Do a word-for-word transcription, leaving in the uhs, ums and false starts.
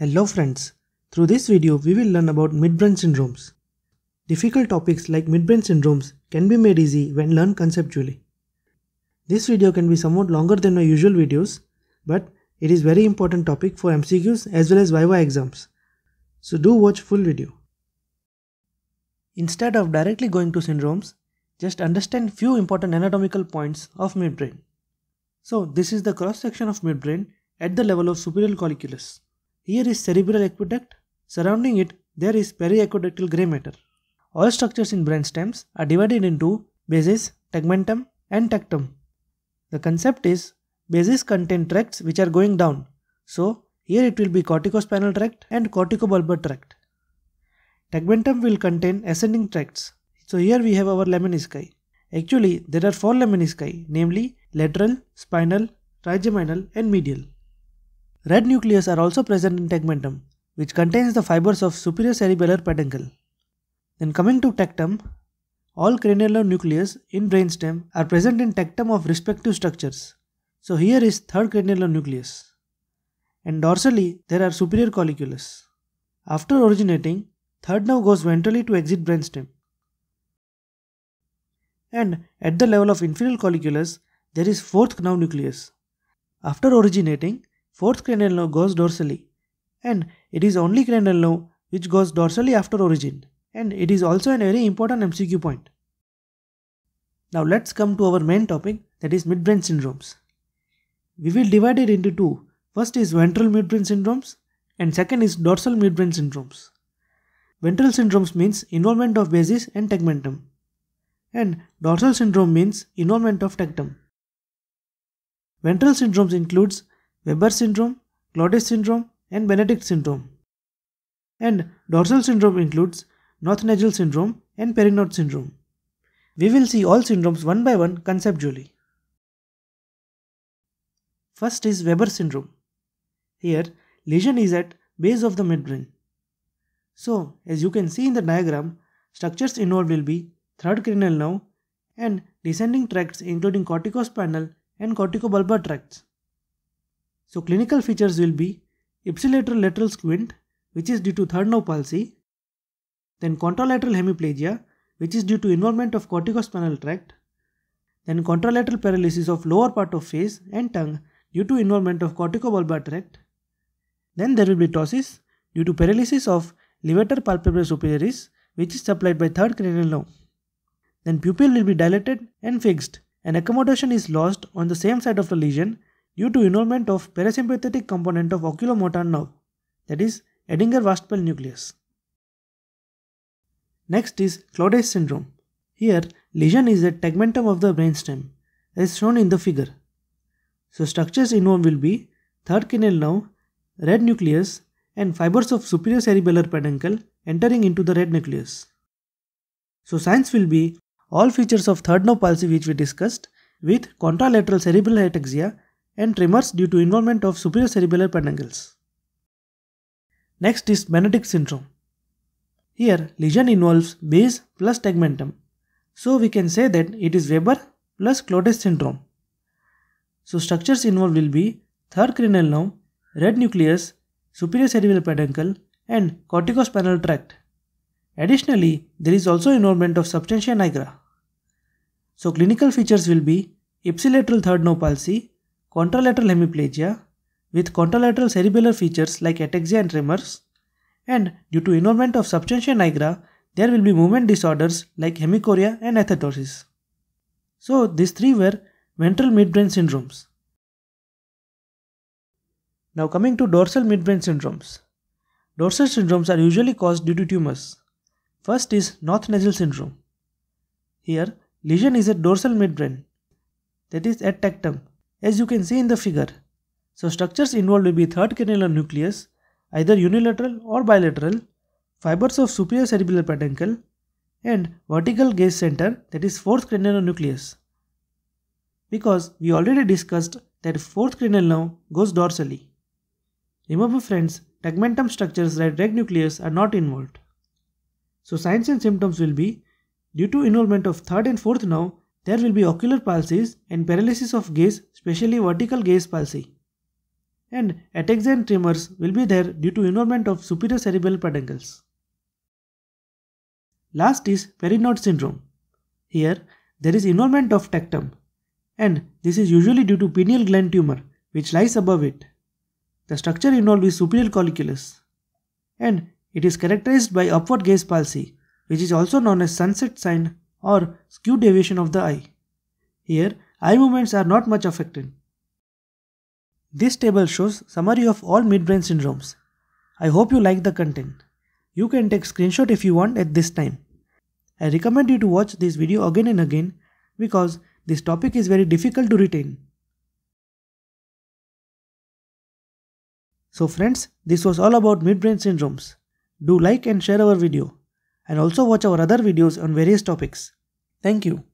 Hello friends, through this video we will learn about midbrain syndromes. Difficult topics like midbrain syndromes can be made easy when learned conceptually. This video can be somewhat longer than my usual videos, but it is very important topic for M C Qs as well as Viva exams. So do watch full video. Instead of directly going to syndromes, just understand few important anatomical points of midbrain. So this is the cross section of midbrain at the level of superior colliculus. Here is cerebral aqueduct, surrounding it there is periaqueductal grey matter. All structures in brain stems are divided into bases, tegmentum and tectum. The concept is bases contain tracts which are going down, so here it will be corticospinal tract and corticobulbar tract. Tegmentum will contain ascending tracts, so here we have our laminiski. Actually there are four laminiski, namely lateral, spinal, trigeminal and medial. Red nucleus are also present in tegmentum, which contains the fibers of superior cerebellar peduncle. Then coming to tectum, all cranial nucleus in brainstem are present in tectum of respective structures. So here is third cranial nucleus. And dorsally there are superior colliculus. After originating, third nerve goes ventrally to exit brainstem. And at the level of inferior colliculus, there is fourth nerve nucleus. After originating, fourth cranial nerve goes dorsally, and it is only cranial nerve which goes dorsally after origin, and it is also a very important M C Q point. Now let's come to our main topic, that is midbrain syndromes. We will divide it into two. First is ventral midbrain syndromes and second is dorsal midbrain syndromes. Ventral syndromes means involvement of bases and tegmentum, and dorsal syndrome means involvement of tectum. Ventral syndromes includes Weber syndrome, Claude syndrome and Benedikt syndrome. And dorsal syndrome includes Nothnagel syndrome and Parinaud's syndrome. We will see all syndromes one by one conceptually. First is Weber syndrome. Here lesion is at base of the midbrain. So as you can see in the diagram, structures involved will be third cranial nerve and descending tracts including corticospinal and corticobulbar tracts. So clinical features will be ipsilateral lateral squint, which is due to third nerve palsy, then contralateral hemiplegia, which is due to involvement of corticospinal tract, then contralateral paralysis of lower part of face and tongue due to involvement of corticobulbar tract, then there will be ptosis due to paralysis of levator palpebral superioris, which is supplied by third cranial nerve. Then pupil will be dilated and fixed, and accommodation is lost on the same side of the lesion due to involvement of parasympathetic component of oculomotor nerve, that is Edinger-Westphal nucleus. Next is Claude syndrome. Here lesion is at tegmentum of the brainstem as shown in the figure. So structures involved will be third cranial nerve, red nucleus and fibers of superior cerebellar peduncle entering into the red nucleus. So signs will be all features of third nerve palsy which we discussed, with contralateral cerebral ataxia and tremors due to involvement of superior cerebellar peduncles. Next is Benedikt syndrome. Here lesion involves base plus tegmentum. So we can say that it is Weber plus Claude syndrome. So structures involved will be third cranial nerve, red nucleus, superior cerebellar peduncle and corticospinal tract. Additionally, there is also involvement of substantia nigra. So clinical features will be ipsilateral third nerve palsy, contralateral hemiplegia with contralateral cerebellar features like ataxia and tremors, and due to involvement of substantia nigra there will be movement disorders like hemichoria and athetosis. So these three were ventral midbrain syndromes. Now coming to dorsal midbrain syndromes. Dorsal syndromes are usually caused due to tumors. First is Nothnagel syndrome. Here lesion is at dorsal midbrain, that is at tectum, as you can see in the figure. So structures involved will be third cranial nucleus, either unilateral or bilateral, fibers of superior cerebellar peduncle and vertical gaze center, that is fourth cranial nucleus. Because we already discussed that fourth cranial nerve goes dorsally. Remember friends, tegmentum structures like red nucleus are not involved. So signs and symptoms will be due to involvement of third and fourth nerve, there will be ocular palsies and paralysis of gaze, especially vertical gaze palsy. and ataxia and tremors will be there due to involvement of superior cerebral peduncles. Last is Parinaud's syndrome. Here, there is involvement of tectum, and this is usually due to pineal gland tumor which lies above it. The structure involved is superior colliculus, and it is characterized by upward gaze palsy, which is also known as sunset sign or skewed deviation of the eye. Here, eye movements are not much affected. This table shows summary of all midbrain syndromes. I hope you like the content. You can take screenshot if you want at this time. I recommend you to watch this video again and again because this topic is very difficult to retain. So friends, this was all about midbrain syndromes. Do like and share our video, and also watch our other videos on various topics. Thank you.